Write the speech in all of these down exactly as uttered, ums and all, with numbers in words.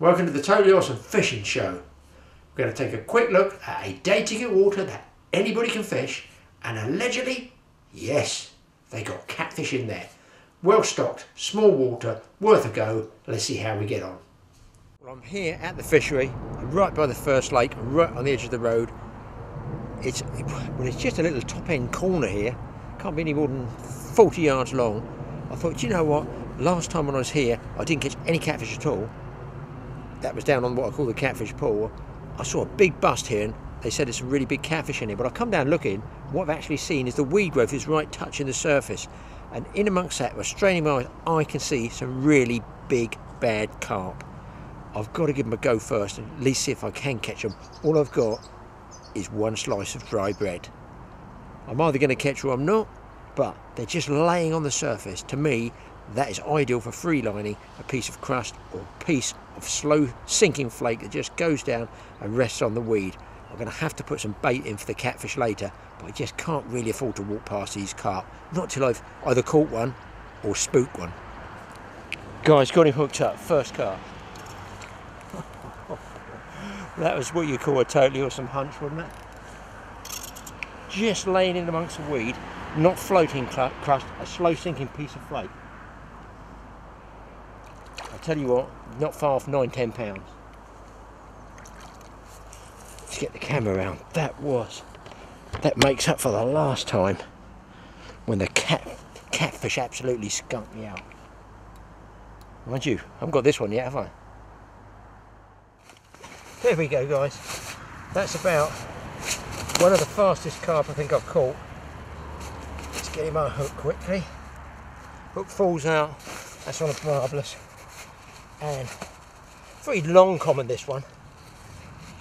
Welcome to the Totally Awesome Fishing Show. We're going to take a quick look at a day ticket water that anybody can fish, and allegedly, yes, they got catfish in there. Well stocked, small water, worth a go. Let's see how we get on. Well, I'm here at the fishery, right by the first lake, right on the edge of the road. It's, well, it's just a little top end corner here. Can't be any more than forty yards long. I thought, you know what, last time when I was here, I didn't catch any catfish at all. That was down on what I call the catfish pool. I saw a big bust here and they said there's a really big catfish in here, but I come down looking, what I've actually seen is the weed growth is right touching the surface, and in amongst that, we're straining my eyes, I can see some really big bad carp. I've got to give them a go first and at least see if I can catch them. All I've got is one slice of dry bread. I'm either going to catch or I'm not, but they're just laying on the surface. To me, that is ideal for free lining a piece of crust or a piece of slow sinking flake that just goes down and rests on the weed. I'm going to have to put some bait in for the catfish later, but I just can't really afford to walk past these carp. Not till I've either caught one or spooked one. Guys, got him hooked up. First carp. That was what you call a totally awesome hunch, wouldn't it? Just laying in amongst the weed, not floating crust, a slow sinking piece of flake. Tell you what, not far from nine, ten pounds. Let's get the camera around. That was, that makes up for the last time when the cat catfish absolutely skunked me out. Mind you, I haven't got this one yet, have I? There we go, guys. That's about one of the fastest carp I think I've caught. Let's get him unhooked quickly. Hook falls out. That's on a marvellous. And very long common, this one,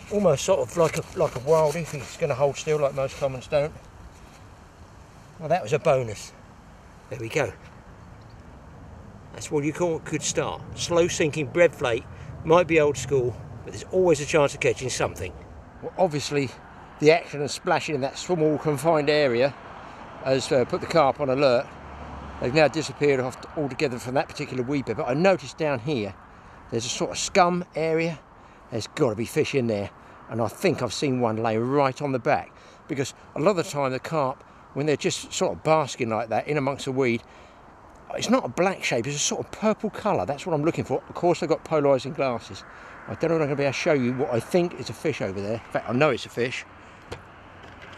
almost sort of like a like a wildie if it's going to hold still, like most commons don't. Well, that was a bonus. There we go. That's what you call a good start. Slow sinking bread flake, might be old school, but there's always a chance of catching something. Well, obviously, the action and splashing in that small confined area has uh, put the carp on alert. They've now disappeared off altogether from that particular weed bed, but I noticed down here there's a sort of scum area. There's got to be fish in there, and I think I've seen one lay right on the back, because a lot of the time the carp, when they're just sort of basking like that in amongst the weed, it's not a black shape, it's a sort of purple colour. That's what I'm looking for. Of course, I've got polarising glasses. I don't know if I'm going to be able to show you what I think is a fish over there. In fact, I know it's a fish.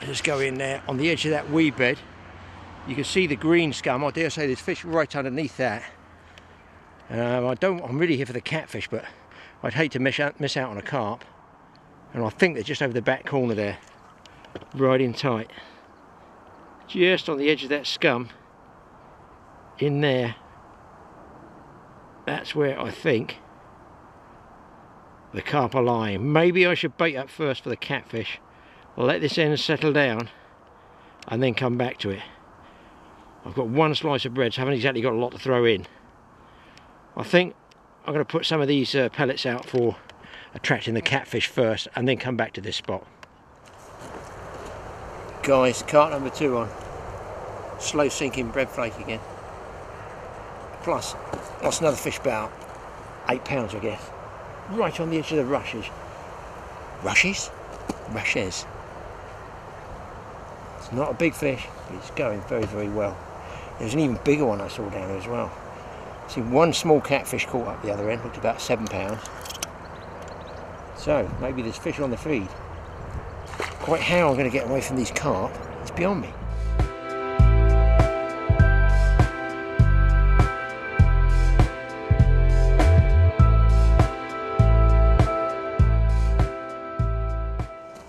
Let's go in there on the edge of that weed bed. You can see the green scum. I dare say there's fish right underneath that. Um, I don't, I'm really here for the catfish, but I'd hate to miss out, miss out on a carp. And I think they're just over the back corner there, right in tight. Just on the edge of that scum, in there. That's where I think the carp are lying. Maybe I should bait up first for the catfish. I'll let this end settle down and then come back to it. I've got one slice of bread, so I haven't exactly got a lot to throw in. I think I'm going to put some of these uh, pellets out for attracting the catfish first and then come back to this spot. Guys, cart number two on. Slow sinking bread flake again. Plus, that's another fish about eight pounds, I guess. Right on the edge of the rushes. Rushes? Rushes. It's not a big fish, but it's going very, very well. There's an even bigger one I saw down there as well. See, one small catfish caught up the other end, looked about seven pounds. So, maybe there's fish on the feed. Quite how I'm going to get away from these carp, it's beyond me.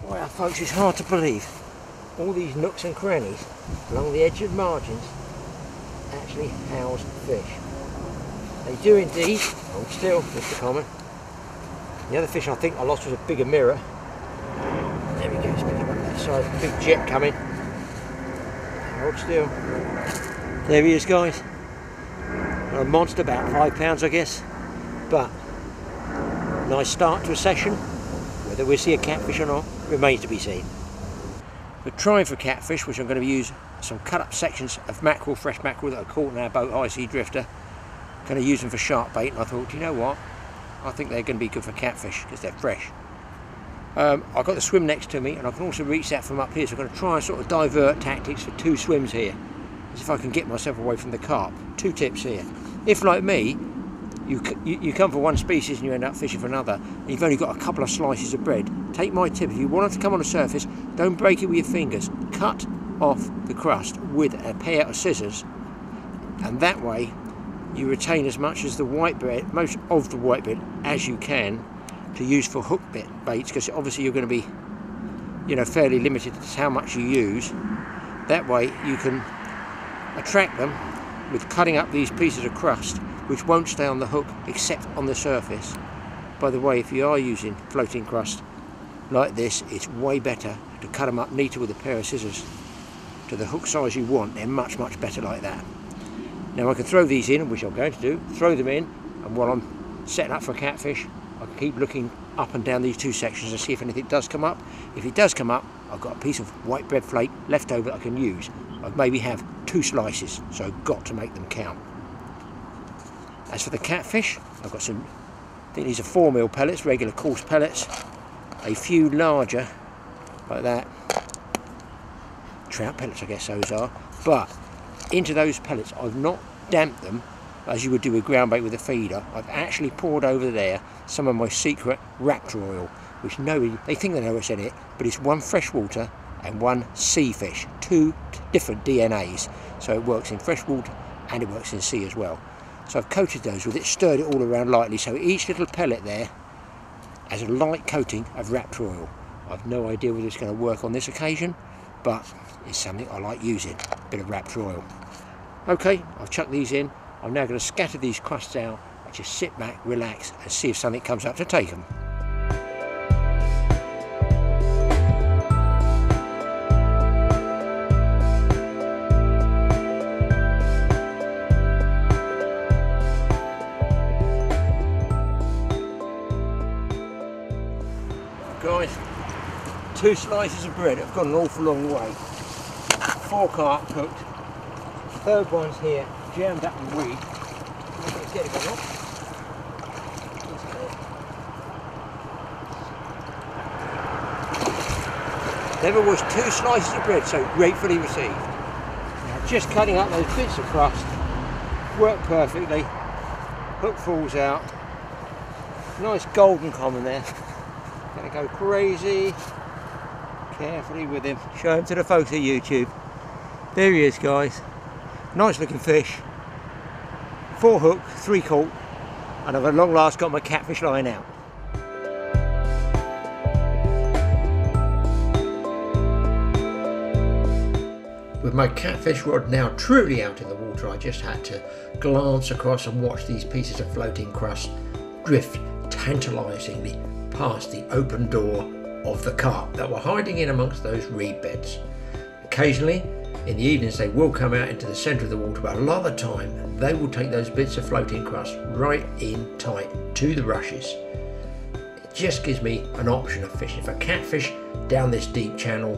Well, folks, it's hard to believe. All these nooks and crannies along the edge of margins actually house fish. They do indeed. Hold still, Mister Common. The other fish I think I lost was a bigger mirror. There we go, it's picking up that side. Big jet coming. Hold still. There he is, guys. A monster, about five pounds I guess. But nice start to a session. Whether we see a catfish or not remains to be seen. We're trying for catfish, which I'm going to use some cut up sections of mackerel, fresh mackerel that I caught in our boat Icy Drifter. Going to use them for shark bait, and I thought, you know what, I think they're going to be good for catfish because they're fresh. Um, I've got the swim next to me and I can also reach that from up here, so I'm going to try and sort of divert tactics for two swims here, as if I can get myself away from the carp. Two tips here. If, like me, you, you, you come for one species and you end up fishing for another, and you've only got a couple of slices of bread, take my tip. If you want it to come on the surface, don't break it with your fingers. Cut off the crust with a pair of scissors, and that way you retain as much as the white bread, most of the white bread, as you can, to use for hook bit baits, because obviously you're going to be, you know, fairly limited as how much you use. That way you can attract them with cutting up these pieces of crust, which won't stay on the hook except on the surface. By the way, if you are using floating crust like this, it's way better to cut them up neater with a pair of scissors to the hook size you want. They're much, much better like that. Now I can throw these in, which I'm going to do, throw them in, and while I'm setting up for catfish, I can keep looking up and down these two sections and see if anything does come up. If it does come up, I've got a piece of white bread flake left over that I can use. I maybe have two slices, so I've got to make them count. As for the catfish, I've got some, I think these are four mil pellets, regular coarse pellets, a few larger, like that, trout pellets I guess those are, but into those pellets I've not damped them as you would do with ground bait with a feeder. I've actually poured over there some of my secret raptor oil, which nobody, they think they know what's in it, but it's one freshwater and one sea fish, two different D N As, so it works in freshwater and it works in sea as well. So I've coated those with it, stirred it all around lightly, so each little pellet there has a light coating of raptor oil. I've no idea whether it's going to work on this occasion, but it's something I like using, a bit of raptor oil. Okay, I've chucked these in. I'm now going to scatter these crusts out and just sit back, relax, and see if something comes up to take them. Guys, two slices of bread have gone an awful long way. Four carp cooked, third one's here, jammed up with weed. Let's get it on off. Never was two slices of bread so gratefully received. Now just cutting up those bits of crust, worked perfectly, hook falls out, nice golden common there. Gonna go crazy, carefully with him, show him to the folks at YouTube. There he is, guys. Nice looking fish, four hook, three caught, and I've at long last got my catfish line out. With my catfish rod now truly out in the water, I just had to glance across and watch these pieces of floating crust drift tantalisingly past the open door of the carp that were hiding in amongst those reed beds. Occasionally, in the evenings, they will come out into the centre of the water, but a lot of the time they will take those bits of floating crust right in tight to the rushes. It just gives me an option of fishing for catfish down this deep channel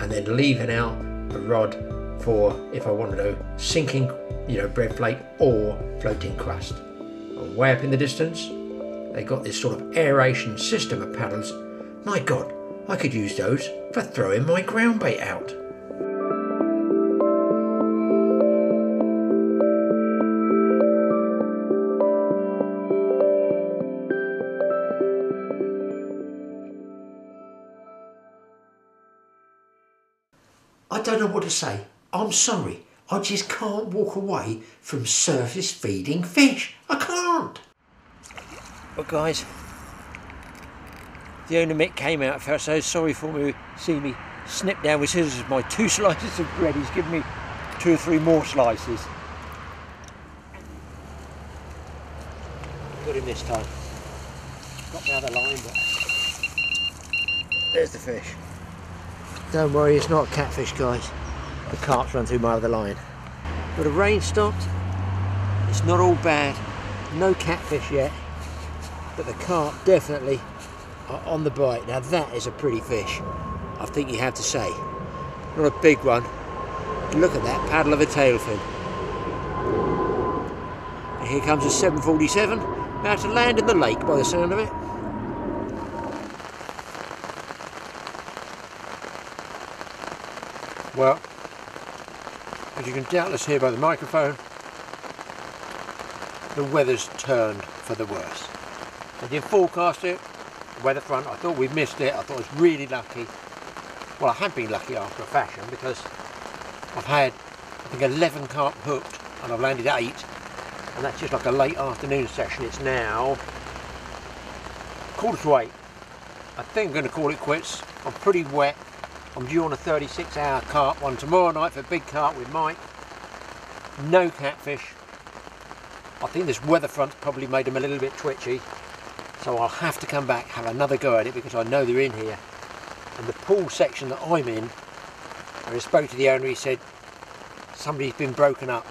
and then leaving out a rod for, if I want to know, sinking, you know, bread flake or floating crust. And way up in the distance, they got this sort of aeration system of paddles. My God, I could use those for throwing my ground bait out. I don't know what to say. I'm sorry. I just can't walk away from surface feeding fish. I can't. Well, guys, the owner Mick came out first, so sorry for me seeing me snip down with scissors my two slices of bread. He's given me two or three more slices. Got him this time. Got the other line, but there's the fish. Don't worry, it's not catfish, guys. The carp's run through my other line. But the rain stopped. It's not all bad. No catfish yet. But the carp definitely are on the bite. Now that is a pretty fish, I think you have to say. Not a big one. Look at that paddle of a tailfin. And here comes a seven forty-seven. About to land in the lake by the sound of it. Well, as you can doubtless hear by the microphone, the weather's turned for the worse. I did forecast it, the weather front. I thought we missed it. I thought I was really lucky. Well, I have been lucky after a fashion, because I've had, I think, eleven carp hooked and I've landed eight. And that's just like a late afternoon session. It's now quarter to eight. I think I'm going to call it quits. I'm pretty wet. I'm due on a thirty-six hour carp one tomorrow night for a big carp with Mike. No catfish. I think this weather front's probably made them a little bit twitchy. So I'll have to come back, have another go at it, because I know they're in here. And the pool section that I'm in, I spoke to the owner, he said, somebody's been broken up.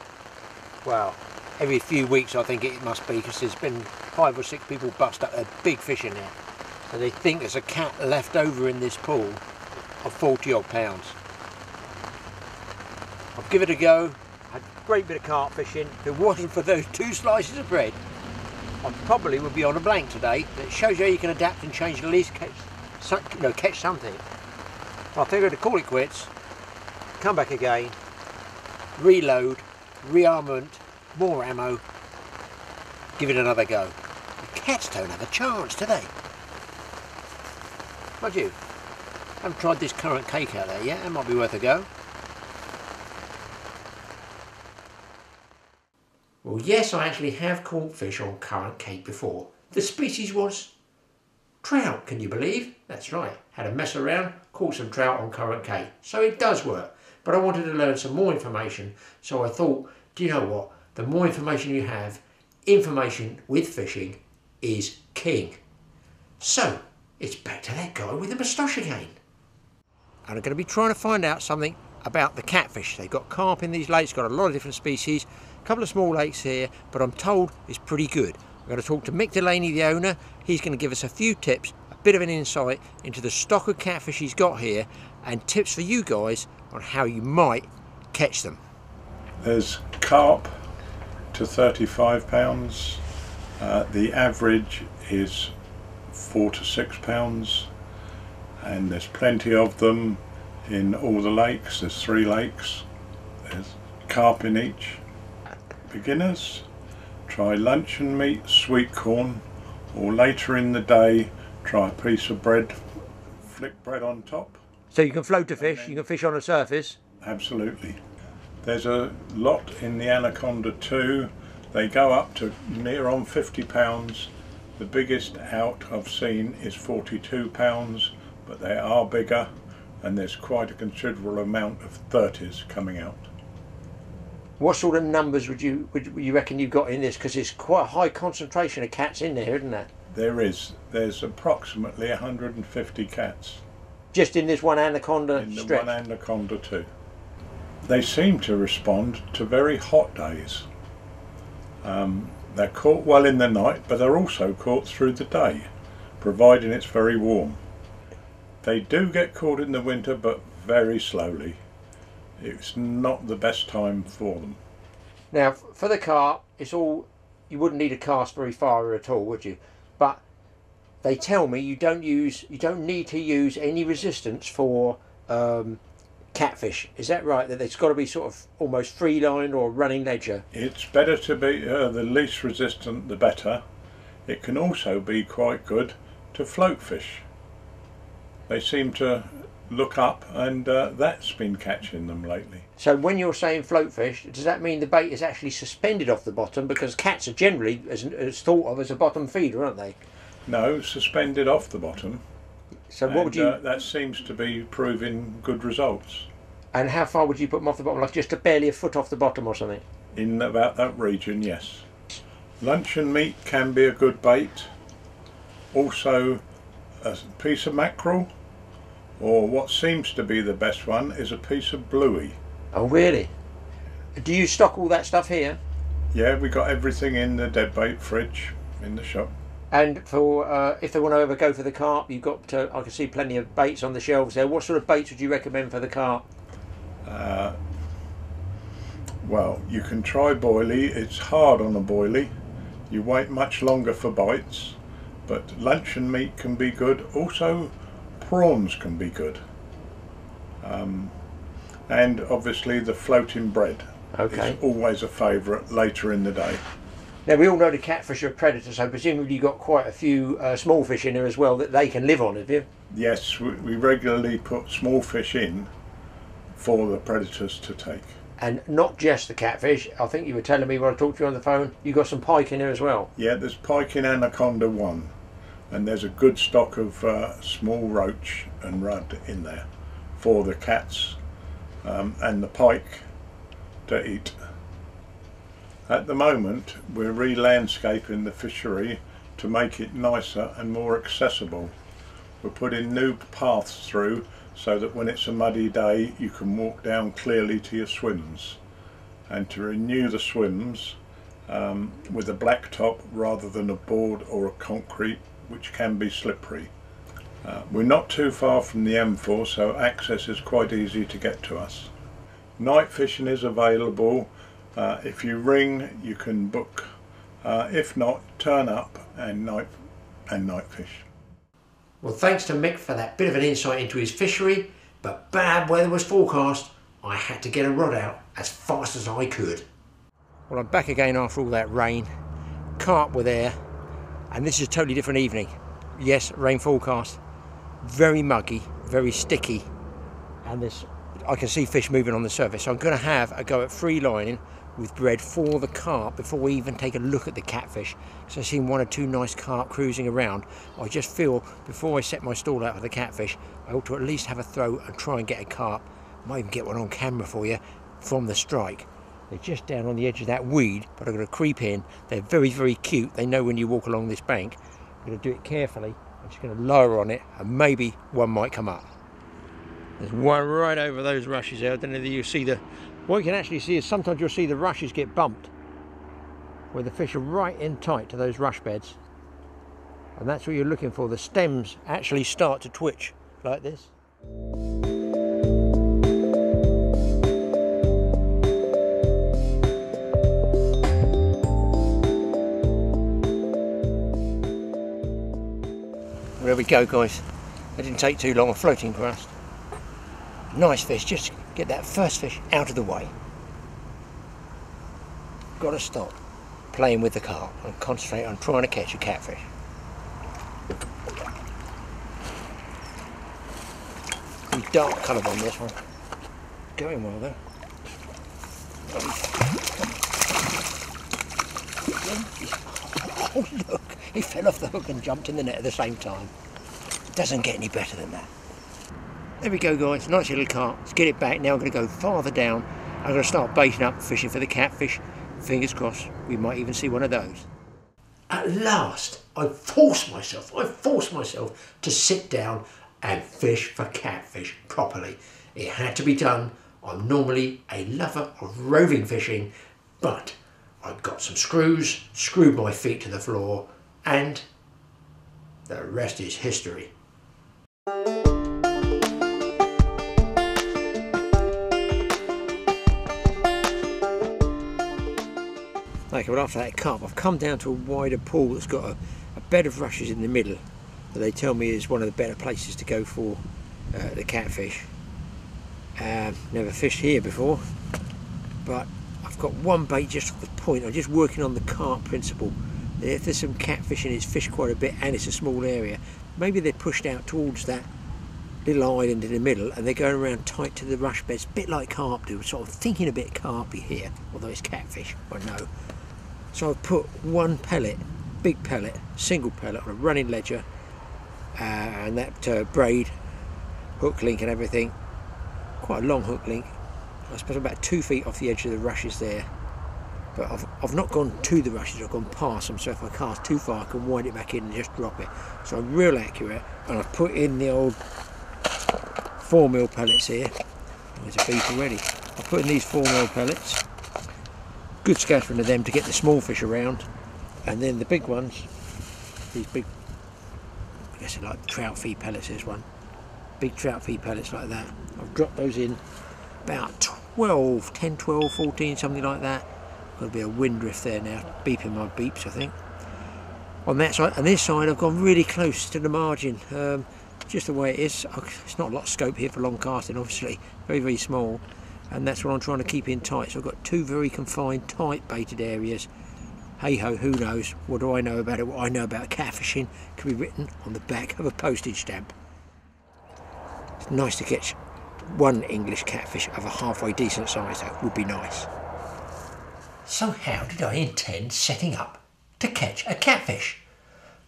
Well, every few weeks I think it must be, because there's been five or six people bust up. A big fish in there. So they think there's a cat left over in this pool of forty odd pounds. I'll give it a go. Had a great bit of carp fishing. If it wasn't for those two slices of bread, I probably would be on a blank today. It shows you how you can adapt and change, at least catch, you know, catch something. I figured to call it quits, come back again, reload, rearmament, more ammo, give it another go. The cats don't have a chance, do they? Mind you, I haven't tried this currant cake out there yet. It might be worth a go. Well, yes, I actually have caught fish on currant cake before. The species was trout, can you believe? That's right. Had a mess around, caught some trout on currant cake. So it does work. But I wanted to learn some more information, so I thought, do you know what? The more information you have, information with fishing is king. So, it's back to that guy with the moustache again. And I'm going to be trying to find out something about the catfish. They've got carp in these lakes, got a lot of different species, a couple of small lakes here, but I'm told it's pretty good. I'm going to talk to Mick Delaney, the owner. He's going to give us a few tips, a bit of an insight into the stock of catfish he's got here, and tips for you guys on how you might catch them. There's carp to thirty-five pounds. Uh, the average is four to six pounds, and there's plenty of them in all the lakes. There's three lakes. There's carp in each. Beginners, try luncheon meat, sweet corn, or later in the day, try a piece of bread, flick bread on top. So you can float a fish, you can fish on a surface? Absolutely. There's a lot in the Anaconda too. They go up to near on fifty pounds. The biggest out I've seen is forty-two pounds, but they are bigger, and there's quite a considerable amount of thirties coming out. What sort of numbers would you would you reckon you've got in this? Because it's quite a high concentration of cats in there, isn't there? There is. There's approximately one hundred and fifty cats. Just in this one Anaconda in strip? In the one Anaconda too. They seem to respond to very hot days. Um, they're caught well in the night, but they're also caught through the day, providing it's very warm. They do get caught in the winter, but very slowly. It's not the best time for them. Now, for the carp, it's all, you wouldn't need a cast very far at all, would you? But they tell me you don't use, you don't need to use any resistance for um, catfish. Is that right? That it's got to be sort of almost free line or running ledger? It's better to be uh, the least resistant, the better. It can also be quite good to float fish. They seem to look up, and uh, that's been catching them lately. So when you're saying float fish, does that mean the bait is actually suspended off the bottom? Because cats are generally as, as thought of as a bottom feeder, aren't they? No, suspended off the bottom. So and, what would you? Uh, that seems to be proving good results. And how far would you put them off the bottom? Like just a barely a foot off the bottom or something? In about that region, yes. Luncheon meat can be a good bait. Also, a piece of mackerel, or what seems to be the best one is a piece of bluey. Oh really? Do you stock all that stuff here? Yeah, we got everything in the deadbait fridge in the shop. And for uh, if they want to ever go for the carp, you've got to, I can see plenty of baits on the shelves there. What sort of baits would you recommend for the carp? Uh, well, you can try boilie. It's hard on a boilie. You wait much longer for bites, but luncheon meat can be good. Also prawns can be good, um, and obviously the floating bread okay. is always a favourite later in the day. Now we all know the catfish are a predator, so presumably you've got quite a few uh, small fish in there as well that they can live on, have you? Yes, we, we regularly put small fish in for the predators to take. And not just the catfish, I think you were telling me when I talked to you on the phone, you got some pike in there as well. Yeah, there's pike in Anaconda one, and there's a good stock of uh, small roach and rudd in there for the cats um, and the pike to eat. At the moment we're re-landscaping the fishery to make it nicer and more accessible. We're putting new paths through so that when it's a muddy day you can walk down clearly to your swims, and to renew the swims um, with a blacktop rather than a board or a concrete, which can be slippery. Uh, we're not too far from the M four, so access is quite easy to get to us. Night fishing is available. Uh, if you ring you can book, uh, if not turn up and night, and night fish. Well, thanks to Mick for that bit of an insight into his fishery, but bad weather was forecast. I had to get a rod out as fast as I could. Well, I'm back again after all that rain. Carp were there, and this is a totally different evening. Yes, rain forecast, very muggy, very sticky, and this, I can see fish moving on the surface, so I'm going to have a go at free lining with bread for the carp before we even take a look at the catfish, because I've seen one or two nice carp cruising around. I just feel before I set my stall out for the catfish I ought to at least have a throw and try and get a carp. I might even get one on camera for you from the strike. They're just down on the edge of that weed, but I'm going to creep in. They're very very cute. They know when you walk along this bank. I'm going to do it carefully. I'm just going to lower on it and maybe one might come up. There's one right over those rushes there. I don't know whether you see the... What you can actually see is sometimes you'll see the rushes get bumped, where the fish are right in tight to those rush beds. And that's what you're looking for. The stems actually start to twitch like this. There we go, guys. That didn't take too long, a floating crust. Nice fish, just get that first fish out of the way. Got to stop playing with the carp and concentrate on trying to catch a catfish. Pretty dark coloured on this one. Going well though. Oh look, he fell off the hook and jumped in the net at the same time. It doesn't get any better than that. There we go, guys, nice little carp. Let's get it back. Now I'm going to go farther down. I'm going to start baiting up, fishing for the catfish. Fingers crossed, we might even see one of those. At last, I forced myself, I forced myself to sit down and fish for catfish properly. It had to be done. I'm normally a lover of roving fishing, but I got some screws, screwed my feet to the floor, and the rest is history. Okay, well after that carp, I've come down to a wider pool that's got a, a bed of rushes in the middle that they tell me is one of the better places to go for uh, the catfish. Um, never fished here before, but I've got one bait just off the point. I'm just working on the carp principle. If there's some catfish and it's fished quite a bit and it's a small area, maybe they're pushed out towards that little island in the middle and they're going around tight to the rush beds, a bit like carp do. Sort of thinking a bit carpy here, although it's catfish, I know. So I've put one pellet, big pellet, single pellet on a running ledger, uh, and that uh, braid, hook link and everything, quite a long hook link. I suppose I'm about two feet off the edge of the rushes there, but I've, I've not gone to the rushes, I've gone past them, so if I cast too far I can wind it back in and just drop it. So I'm real accurate, and I've put in the old four mil pellets here. Oh, there's a beef already. I've put in these four mil pellets. Good scattering of them to get the small fish around, and then the big ones, these big, I guess they're like trout feed pellets, this one, big trout feed pellets like that. I've dropped those in about twelve, ten, twelve, fourteen, something like that, There'll be a wind drift there now, beeping my beeps, I think. On that side, and this side, I've gone really close to the margin, um, just the way it is. It's not a lot of scope here for long casting, obviously, very, very small. And that's what I'm trying to keep in tight. So I've got two very confined, tight baited areas. Hey ho, who knows? What do I know about it? What I know about catfishing can be written on the back of a postage stamp. It's nice to catch one English catfish of a halfway decent size, though, would be nice. So how did I intend setting up to catch a catfish?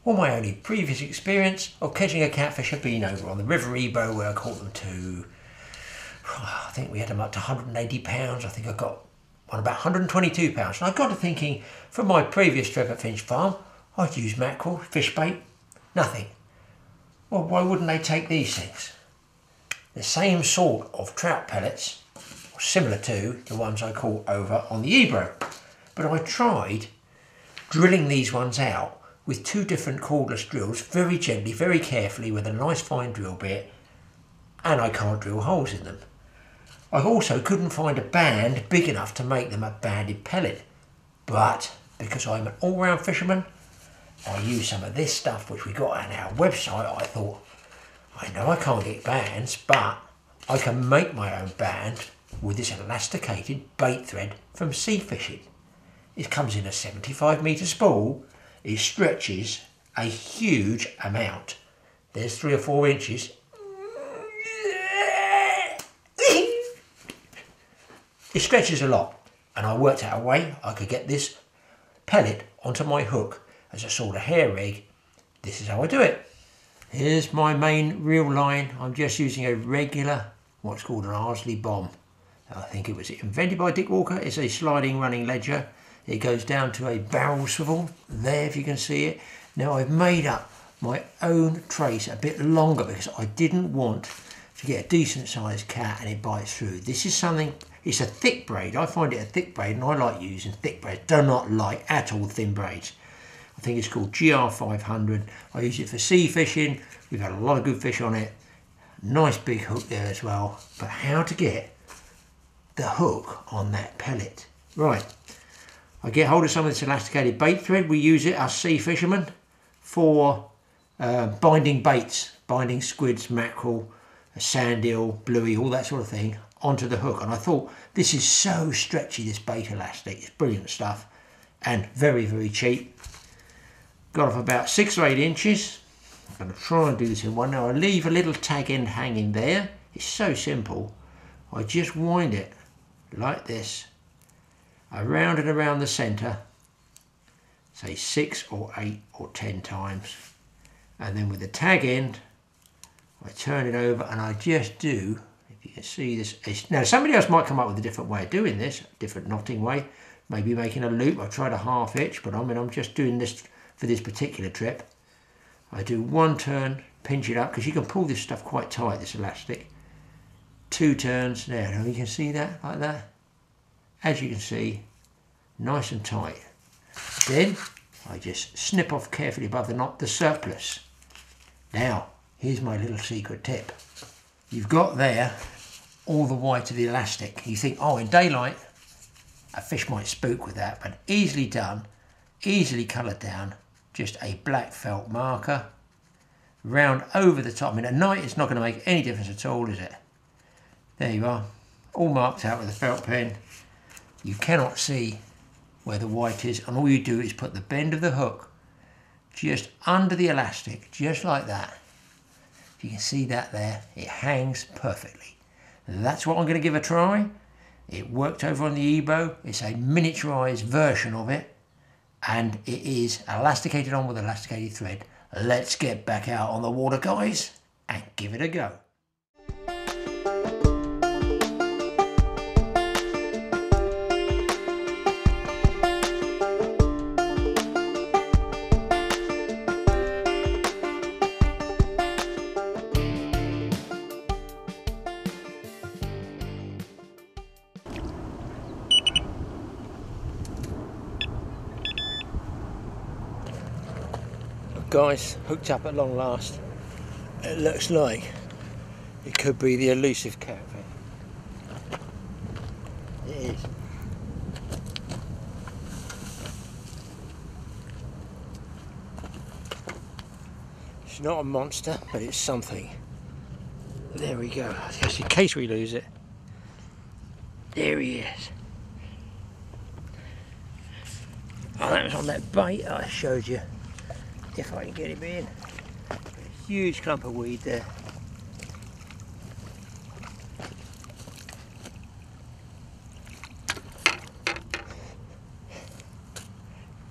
Well, my only previous experience of catching a catfish had been over on the River Ebro, where I caught them to, I think we had them up to one hundred and eighty pounds. I think I got one about one hundred and twenty-two pounds. And I got to thinking, from my previous trip at Finch Farm, I'd use mackerel, fish bait, nothing. Well, why wouldn't they take these things? The same sort of trout pellets, similar to the ones I caught over on the Ebro. But I tried drilling these ones out with two different cordless drills, very gently, very carefully, with a nice fine drill bit, and I can't drill holes in them. I also couldn't find a band big enough to make them a banded pellet, but because I'm an all-round fisherman, I used some of this stuff which we got on our website. I thought, I know I can't get bands, but I can make my own band with this elasticated bait thread from sea fishing. It comes in a seventy-five metre spool. It stretches a huge amount. There's three or four inches. It stretches a lot, and I worked out a way I could get this pellet onto my hook as a sort of hair rig. This is how I do it. Here's my main reel line. I'm just using a regular, what's called an Arsley bomb. I think it was invented by Dick Walker. It's a sliding running ledger. It goes down to a barrel swivel, there if you can see it. Now I've made up my own trace a bit longer because I didn't want to get a decent sized cat and it bites through. This is something, it's a thick braid. I find it a thick braid and I like using thick braids. Do not like at all thin braids. I think it's called G R five hundred. I use it for sea fishing. We've had a lot of good fish on it. Nice big hook there as well. But how to get the hook on that pellet. Right, I get hold of some of this elasticated bait thread. We use it, us sea fishermen, for uh, binding baits, binding squids, mackerel, sand eel, bluey, all that sort of thing, onto the hook. And I thought, this is so stretchy, this bait elastic. It's brilliant stuff and very, very cheap. Got off about six or eight inches. I'm going to try and do this in one. Now I leave a little tag end hanging there. It's so simple. I just wind it like this, around and around the centre, say six or eight or ten times, and then with the tag end I turn it over and I just do, if you can see this, it's, now somebody else might come up with a different way of doing this, a different knotting way, maybe making a loop. I've tried a half hitch, but I mean I'm just doing this for this particular trip. I do one turn, pinch it up, because you can pull this stuff quite tight, this elastic. Two turns there, now you can see that, like that, as you can see, nice and tight. Then I just snip off carefully above the knot the surplus. Now here's my little secret tip. You've got there all the wire to the elastic. You think, oh, in daylight a fish might spook with that, but easily done, easily coloured down. Just a black felt marker round over the top. I mean, at night it's not going to make any difference at all, is it? There you are, all marked out with a felt pen. You cannot see where the white is, and all you do is put the bend of the hook just under the elastic, just like that. You can see that there, it hangs perfectly. And that's what I'm going to give a try. It worked over on the Ebro. It's a miniaturised version of it, and it is elasticated on with elasticated thread. Let's get back out on the water, guys, and give it a go. Guys, hooked up at long last. It looks like it could be the elusive catfish. It is. It's not a monster, but it's something. There we go, just in case we lose it. There he is. Oh, that was on that bait I showed you. If I can get him in. Huge clump of weed there.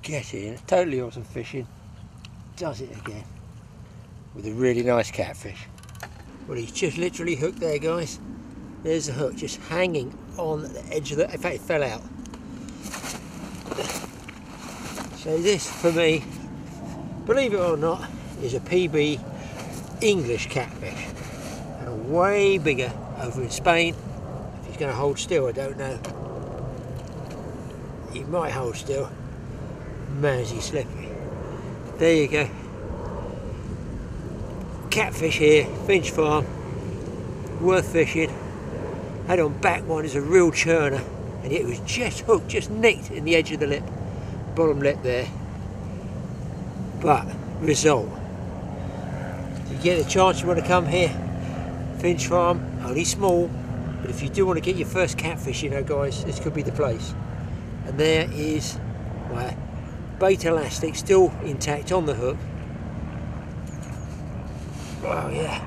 Get in. Totally Awesome Fishing does it again with a really nice catfish. Well, he's just literally hooked there, guys. There's the hook just hanging on the edge of the, in fact it fell out. So this for me, believe it or not, is a P B English catfish, and way bigger over in Spain. If he's going to hold still, I don't know. He might hold still. Man, is he slippery. There you go. Catfish here, Finch Farm, worth fishing. Had on back one is a real churner, and it was just hooked, just nicked in the edge of the lip, bottom lip there. But result, if you get a chance, you want to come here, Finch Farm, only small, but if you do want to get your first catfish, you know, guys, this could be the place. And there is my bait elastic still intact on the hook. Oh yeah,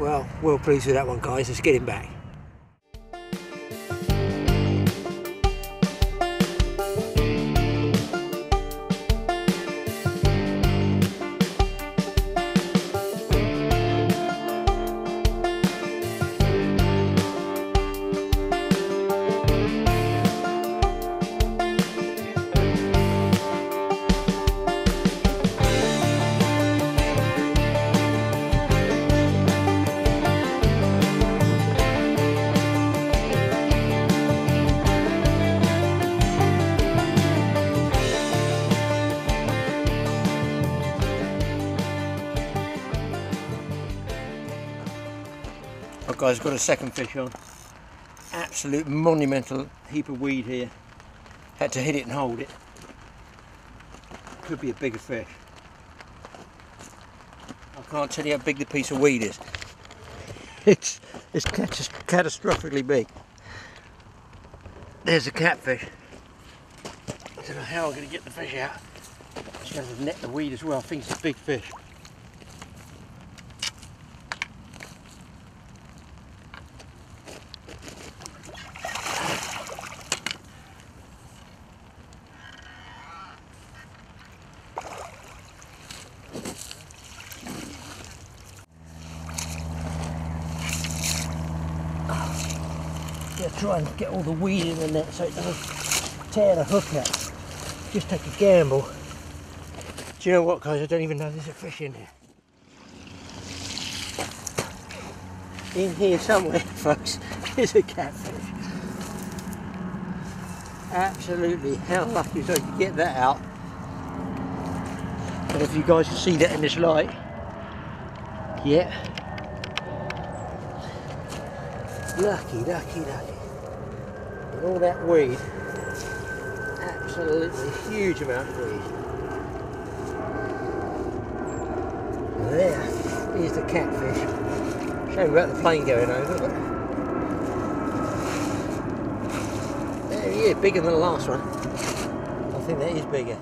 well, well pleased with that one, guys. Let's get him back. Guys, got a second fish on. Absolute monumental heap of weed here. Had to hit it and hold it. Could be a bigger fish. I can't tell you how big the piece of weed is. It's it's catastrophically big. There's a catfish. I don't know how I'm going to get the fish out. Just going to net the weed as well. I think it's a big fish. Try and get all the weed in the net so it doesn't tear the hook out. Just take a gamble. Do you know what, guys? I don't even know there's a fish in here. In here somewhere, folks, is a catfish. Absolutely, how lucky was I to get that out. I don't know if you guys can see that in this light. Yeah. Lucky, lucky, lucky. And all that weed, absolutely huge amount of weed. There is the catfish. Shame about the plane going over, but there he is, bigger than the last one. I think that is bigger.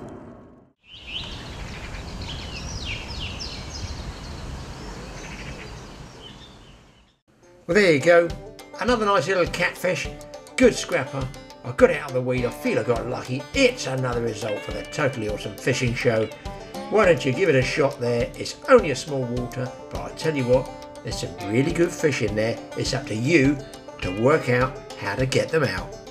Well, there you go, another nice little catfish. Good scrapper, I got it out of the weed, I feel I got lucky. It's another result for the Totally Awesome Fishing Show. Why don't you give it a shot there? It's only a small water, but I tell you what, there's some really good fish in there. It's up to you to work out how to get them out.